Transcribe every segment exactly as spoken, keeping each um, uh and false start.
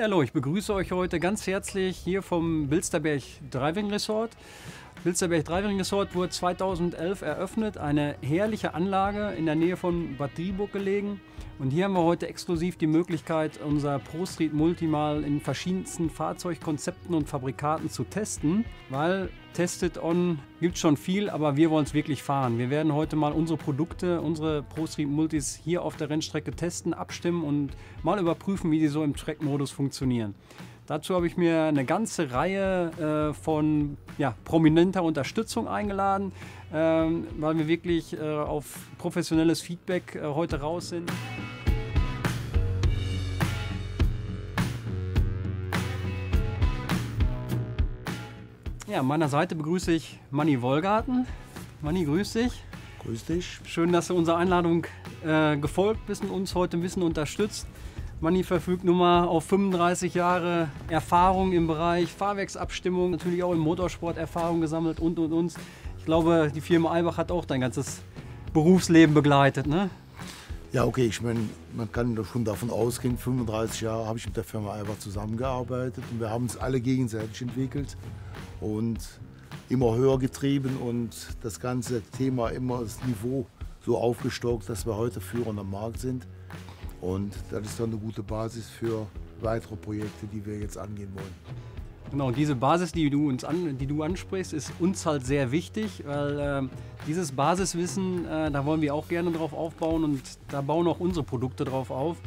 Ja, hallo, ich begrüße euch heute ganz herzlich hier vom Bilster Berg Driving Resort. Bilster Berg Driving Resort wurde zweitausendelf eröffnet, eine herrliche Anlage in der Nähe von Bad Driburg gelegen. Und hier haben wir heute exklusiv die Möglichkeit, unser ProStreet Multi mal in verschiedensten Fahrzeugkonzepten und Fabrikaten zu testen, weil tested on gibt schon viel, aber wir wollen es wirklich fahren. Wir werden heute mal unsere Produkte, unsere ProStreet Multis hier auf der Rennstrecke testen, abstimmen und mal überprüfen, wie die so im Track-Modus funktionieren. Dazu habe ich mir eine ganze Reihe äh, von ja, prominenter Unterstützung eingeladen, ähm, weil wir wirklich äh, auf professionelles Feedback äh, heute raus sind. Ja, an meiner Seite begrüße ich Manny Wollgarten. Manny, grüß dich. Grüß dich. Schön, dass du unserer Einladung äh, gefolgt bist und uns heute ein bisschen unterstützt. Manny verfügt nun mal auf fünfunddreißig Jahre Erfahrung im Bereich Fahrwerksabstimmung, natürlich auch im Motorsport Erfahrung gesammelt und und und. Ich glaube, die Firma Eibach hat auch dein ganzes Berufsleben begleitet, ne? Ja, okay, ich meine, man kann schon davon ausgehen, fünfunddreißig Jahre habe ich mit der Firma Eibach zusammengearbeitet und wir haben uns alle gegenseitig entwickelt und immer höher getrieben und das ganze Thema immer das Niveau so aufgestockt, dass wir heute Führer am Markt sind. Und das ist dann eine gute Basis für weitere Projekte, die wir jetzt angehen wollen. Genau, diese Basis, die du, uns an, die du ansprichst, ist uns halt sehr wichtig, weil äh, dieses Basiswissen, äh, da wollen wir auch gerne drauf aufbauen und da bauen auch unsere Produkte drauf auf.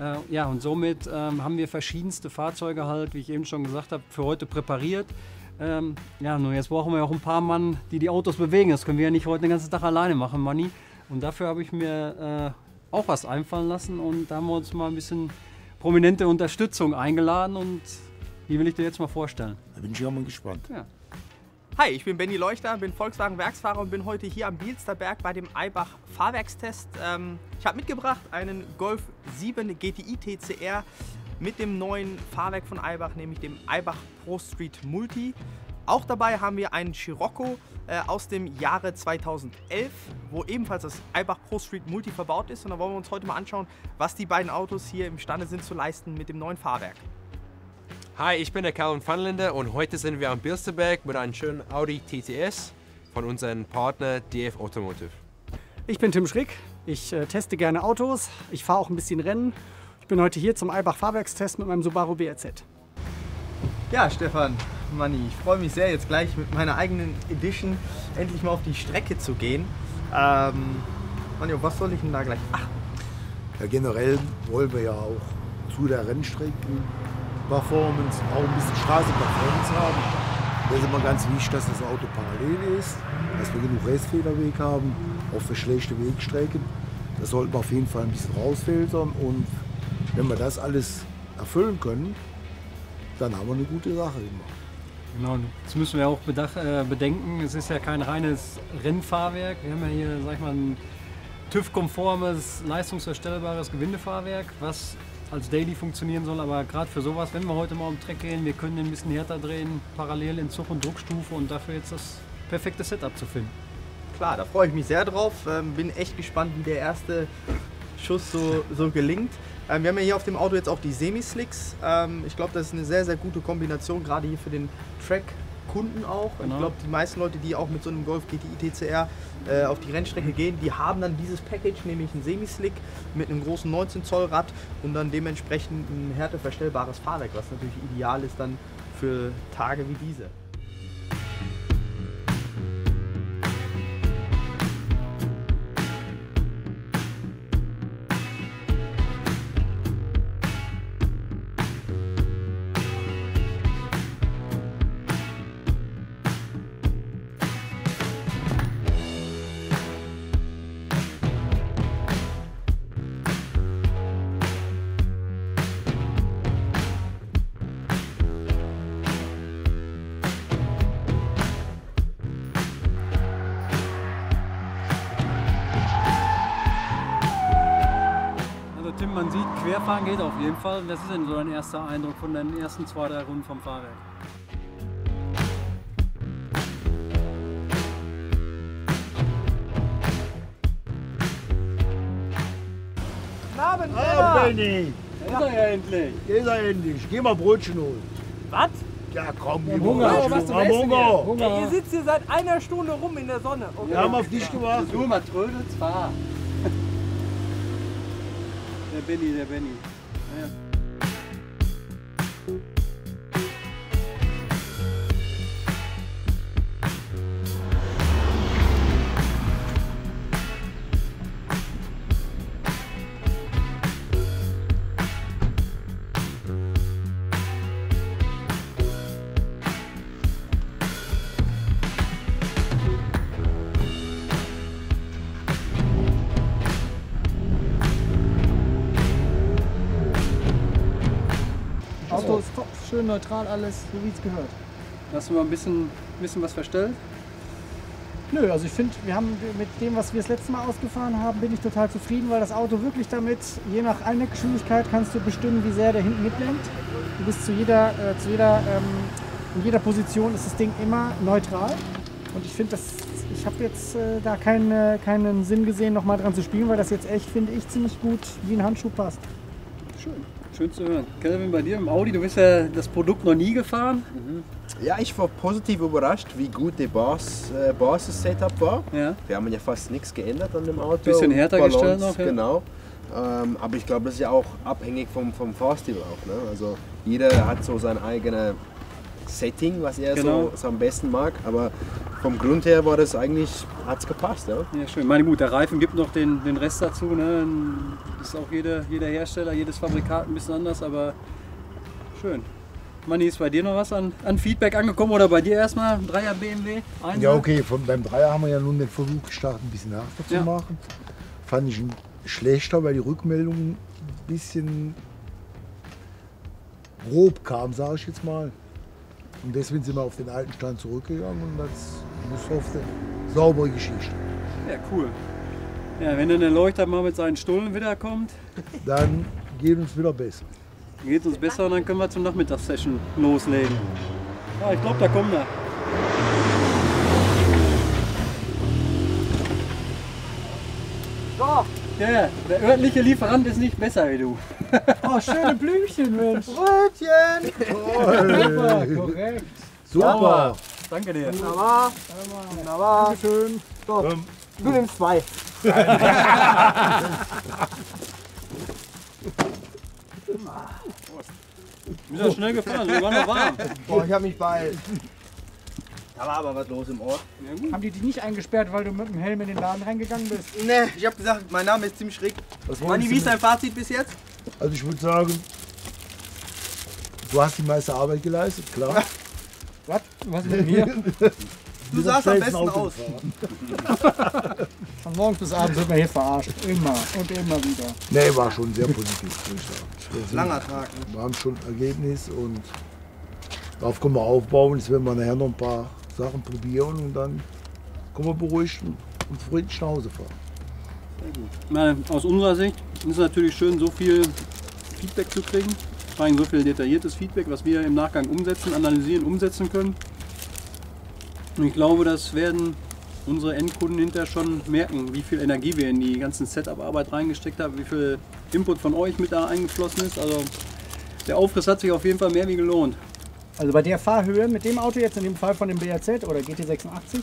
Äh, ja, und somit äh, haben wir verschiedenste Fahrzeuge halt, wie ich eben schon gesagt habe, für heute präpariert. Ähm, ja, nur jetzt brauchen wir auch ein paar Mann, die die Autos bewegen. Das können wir ja nicht heute den ganzen Tag alleine machen, Manni. Und dafür habe ich mir... Äh, auch was einfallen lassen und da haben wir uns mal ein bisschen prominente Unterstützung eingeladen und die will ich dir jetzt mal vorstellen. Da bin ich ja mal gespannt. Ja. Hi, ich bin Benny Leuchter, bin Volkswagen-Werksfahrer und bin heute hier am Bilster Berg bei dem Eibach Fahrwerkstest. Ich habe mitgebracht einen Golf sieben G T I T C R mit dem neuen Fahrwerk von Eibach, nämlich dem Eibach ProStreet Multi. Auch dabei haben wir einen Scirocco äh, aus dem Jahre zweitausendelf, wo ebenfalls das Eibach ProStreet Multi verbaut ist. Und da wollen wir uns heute mal anschauen, was die beiden Autos hier imstande sind zu leisten mit dem neuen Fahrwerk. Hi, ich bin der Kelvin van der Linde und heute sind wir am Bilster Berg mit einem schönen Audi T T S von unserem Partner D F Automotive. Ich bin Tim Schrick, ich äh, teste gerne Autos, ich fahre auch ein bisschen Rennen. Ich bin heute hier zum Eibach Fahrwerkstest mit meinem Subaru B R Z. Ja, Stefan. Manni, ich freue mich sehr, jetzt gleich mit meiner eigenen Edition endlich mal auf die Strecke zu gehen. Ähm, Manni, auf was soll ich denn da gleich achten? Ja, generell wollen wir ja auch zu der Rennstrecken-Performance auch ein bisschen Straßenperformance haben. Da ist immer ganz wichtig, dass das Auto parallel ist, dass wir genug Restfederweg haben, auch für schlechte Wegstrecken. Das sollten wir auf jeden Fall ein bisschen rausfiltern und wenn wir das alles erfüllen können, dann haben wir eine gute Sache gemacht. Genau, das müssen wir auch bedenken, es ist ja kein reines Rennfahrwerk. Wir haben ja hier, sag ich mal, ein TÜV-konformes, leistungsverstellbares Gewindefahrwerk, was als Daily funktionieren soll, aber gerade für sowas, wenn wir heute mal um den Track gehen, wir können den ein bisschen härter drehen, parallel in Zug- und Druckstufe und dafür jetzt das perfekte Setup zu finden. Klar, da freue ich mich sehr drauf, bin echt gespannt, wie der erste Schuss so, so gelingt. Wir haben ja hier auf dem Auto jetzt auch die Semi-Slicks. Ich glaube, das ist eine sehr, sehr gute Kombination, gerade hier für den Track-Kunden auch. Genau. Ich glaube, die meisten Leute, die auch mit so einem Golf G T I T C R auf die Rennstrecke gehen, die haben dann dieses Package, nämlich einen Semi-Slick mit einem großen neunzehn Zoll Rad und dann dementsprechend ein härteverstellbares Fahrwerk, was natürlich ideal ist dann für Tage wie diese. Man sieht, Querfahren geht auf jeden Fall. Was ist denn so dein erster Eindruck von den ersten zwei, drei Runden vom Fahrwerk? Guten Abend, Benny! Da ist er ja endlich. Da ist er endlich. Geh mal Brötchen holen. Was? Ja komm, ja, Hunger. Hunger. Was zum Essen Hunger. Hunger. Ja, ihr sitzt hier seit einer Stunde rum in der Sonne. Okay. Wir haben auf dich gewartet. Du, mal trödelt's fahr. Der Benny, der Benny. Ja. Schön neutral alles, so wie es gehört. Hast du mal ein bisschen, bisschen was verstellt? Nö, also ich finde, wir haben mit dem, was wir das letzte Mal ausgefahren haben, bin ich total zufrieden, weil das Auto wirklich damit, je nach Einheckgeschwindigkeit kannst du bestimmen, wie sehr der hinten mitlenkt. Du bist zu jeder, äh, zu jeder, ähm, in jeder Position ist das Ding immer neutral. Und ich finde, ich habe jetzt äh, da keinen, keinen Sinn gesehen, nochmal dran zu spielen, weil das jetzt echt, finde ich, ziemlich gut wie ein Handschuh passt. Schön. Schön zu hören. Kelvin, bei dir im Audi, du bist ja das Produkt noch nie gefahren. Mhm. Ja, ich war positiv überrascht, wie gut die Bas, äh, Basis-Setup war. Ja. Wir haben ja fast nichts geändert an dem Auto. Ein bisschen härter Ballons, gestellt noch. Ja. Genau. Ähm, aber ich glaube, das ist ja auch abhängig vom, vom Fahrstil auch. Ne? Also jeder hat so sein eigenes Setting, was er genau. so, so am besten mag. Aber vom Grund her war das eigentlich, hat es gepasst. Ja? Ja, schön. Meine Güte, der Reifen gibt noch den, den Rest dazu. Ne? Das ist auch jeder, jeder Hersteller, jedes Fabrikat ein bisschen anders, aber schön. Manni, ist bei dir noch was an, an Feedback angekommen oder bei dir erstmal? Dreier B M W? Einser? Ja, okay, von, beim Dreier haben wir ja nun den Versuch gestartet, ein bisschen nachzumachen. Ja. Fand ich schlechter, weil die Rückmeldung ein bisschen grob kam, sage ich jetzt mal. Und deswegen sind wir auf den alten Stand zurückgegangen und das ist eine saubere Geschichte. Ja, cool. Ja, wenn dann der Leuchter mal mit seinen Stullen wiederkommt, dann geht uns wieder besser. Geht uns besser und dann können wir zum Nachmittagssession loslegen. Ja, ich glaube, da kommt er. So. Ja, der örtliche Lieferant ist nicht besser wie du. Oh, schöne Blümchen, Mensch. Brötchen. Super, korrekt. Super. Super. Danke dir. Wunderbar. Wunderbar. Schön. So, du nimmst zwei. Wir sind schnell gefahren, wir waren noch warm. Boah, ich hab mich beeilt. Da war aber was los im Ort. Ja, haben die dich nicht eingesperrt, weil du mit dem Helm in den Laden reingegangen bist? Ne, ich hab gesagt, mein Name ist Tim Schrick. Manni, wie ist dein Fazit bis jetzt? Also ich würde sagen, du hast die meiste Arbeit geleistet, klar. Was? Was mit mir? Du sahst am besten Auto aus. Von morgens bis abends wird man hier verarscht. Immer und immer wieder. Nee, war schon sehr positiv. Langer Tag. Ne? Wir haben schon ein Ergebnis und darauf können wir aufbauen. Jetzt werden wir nachher noch ein paar Sachen probieren und dann können wir beruhigt und friedlich nach Hause fahren. Sehr gut. Aus unserer Sicht ist es natürlich schön, so viel Feedback zu kriegen. Vor allem so viel detailliertes Feedback, was wir im Nachgang umsetzen, analysieren, umsetzen können. Und ich glaube, das werden unsere Endkunden hinterher schon merken, wie viel Energie wir in die ganzen Setup-Arbeit reingesteckt haben, wie viel Input von euch mit da eingeflossen ist. Also der Aufriss hat sich auf jeden Fall mehr wie gelohnt. Also bei der Fahrhöhe mit dem Auto jetzt, in dem Fall von dem B R Z oder G T sechsundachtzig,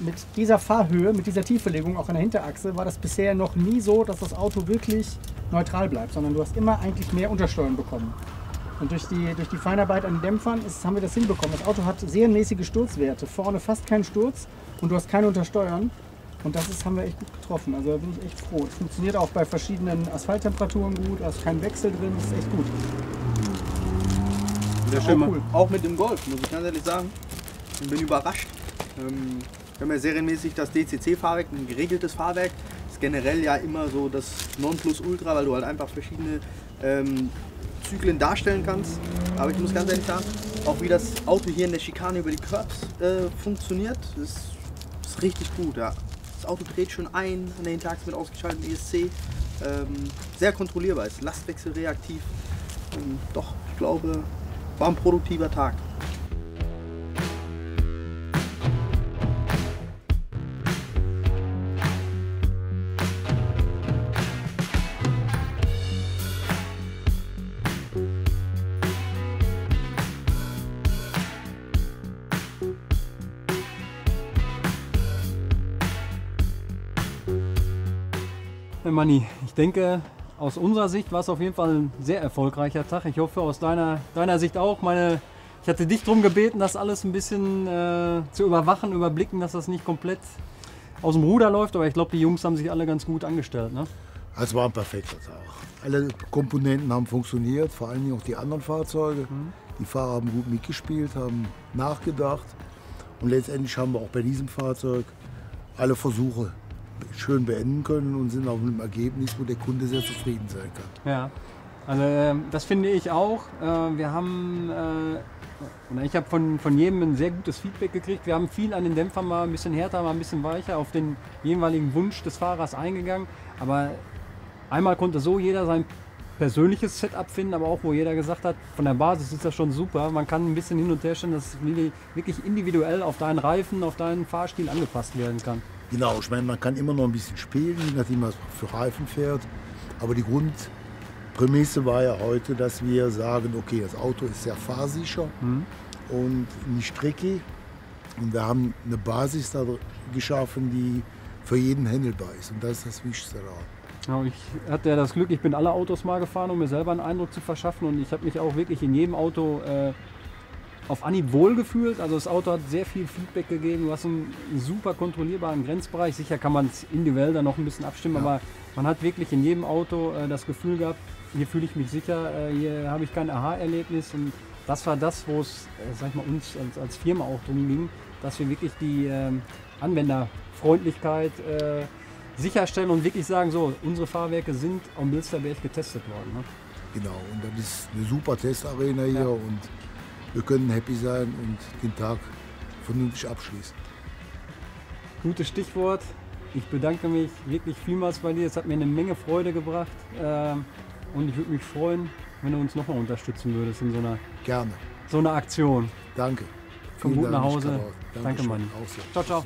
mit dieser Fahrhöhe, mit dieser Tiefelegung auch an der Hinterachse, war das bisher noch nie so, dass das Auto wirklich neutral bleibt, sondern du hast immer eigentlich mehr Untersteuern bekommen. Und durch die, durch die Feinarbeit an den Dämpfern ist, haben wir das hinbekommen. Das Auto hat sehr mäßige Sturzwerte. Vorne fast keinen Sturz und du hast keine Untersteuern. Und das ist, haben wir echt gut getroffen. Also da bin ich echt froh. Es funktioniert auch bei verschiedenen Asphalttemperaturen gut. Da ist kein Wechsel drin. Das ist echt gut. Sehr schön, auch, cool. Auch mit dem Golf, muss ich ganz ehrlich sagen. Ich bin überrascht. Ähm, wir haben ja serienmäßig das D C C-Fahrwerk, ein geregeltes Fahrwerk. Das ist generell ja immer so das Nonplusultra, weil du halt einfach verschiedene Ähm, Zyklen darstellen kannst, aber ich muss ganz ehrlich sagen, auch wie das Auto hier in der Schikane über die Curbs äh, funktioniert, ist, ist richtig gut. Ja. Das Auto dreht schon ein, an den Hinterachse mit ausgeschaltetem E S C, ähm, sehr kontrollierbar ist, Lastwechsel reaktiv, ähm, doch, ich glaube, war ein produktiver Tag. Manni, ich denke, aus unserer Sicht war es auf jeden Fall ein sehr erfolgreicher Tag. Ich hoffe, aus deiner, deiner Sicht auch. Meine, ich hatte dich darum gebeten, das alles ein bisschen äh, zu überwachen, überblicken, dass das nicht komplett aus dem Ruder läuft. Aber ich glaube, die Jungs haben sich alle ganz gut angestellt. Ne? Es war ein perfekter Tag. Alle Komponenten haben funktioniert, vor allem auch die anderen Fahrzeuge. Mhm. Die Fahrer haben gut mitgespielt, haben nachgedacht. Und letztendlich haben wir auch bei diesem Fahrzeug alle Versuche schön beenden können und sind auf einem Ergebnis, wo der Kunde sehr zufrieden sein kann. Ja, also das finde ich auch. Wir haben, ich habe von, von jedem ein sehr gutes Feedback gekriegt. Wir haben viel an den Dämpfern, mal ein bisschen härter, mal ein bisschen weicher, auf den jeweiligen Wunsch des Fahrers eingegangen. Aber einmal konnte so jeder sein persönliches Setup finden, aber auch wo jeder gesagt hat, von der Basis ist das schon super. Man kann ein bisschen hin und her stellen, dass es wirklich individuell auf deinen Reifen, auf deinen Fahrstil angepasst werden kann. Genau, ich meine, man kann immer noch ein bisschen spielen, nachdem man für Reifen fährt. Aber die Grundprämisse war ja heute, dass wir sagen, okay, das Auto ist sehr fahrsicher mhm. und nicht tricky. Und wir haben eine Basis da geschaffen, die für jeden händelbar ist. Und das ist das Wichtigste daran. Genau, ich hatte ja das Glück, ich bin alle Autos mal gefahren, um mir selber einen Eindruck zu verschaffen. Und ich habe mich auch wirklich in jedem Auto äh, auf Anhieb wohlgefühlt. Also das Auto hat sehr viel Feedback gegeben. Du hast einen super kontrollierbaren Grenzbereich. Sicher kann man es individuell dann noch ein bisschen abstimmen, ja. aber man hat wirklich in jedem Auto äh, das Gefühl gehabt, hier fühle ich mich sicher, äh, hier habe ich kein Aha-Erlebnis. Und das war das, wo es, äh, sag ich mal, uns als, als Firma auch drum ging, dass wir wirklich die äh, Anwenderfreundlichkeit äh, sicherstellen und wirklich sagen, so, unsere Fahrwerke sind am Bilster Berg getestet worden. Ne? Genau, und das ist eine super Testarena hier ja. und wir können happy sein und den Tag vernünftig abschließen. Gutes Stichwort. Ich bedanke mich wirklich vielmals bei dir. Es hat mir eine Menge Freude gebracht und ich würde mich freuen, wenn du uns nochmal unterstützen würdest in so einer, Gerne. so einer Aktion. Danke. Komm gut nach Hause. Danke, Manni. Ciao, ciao.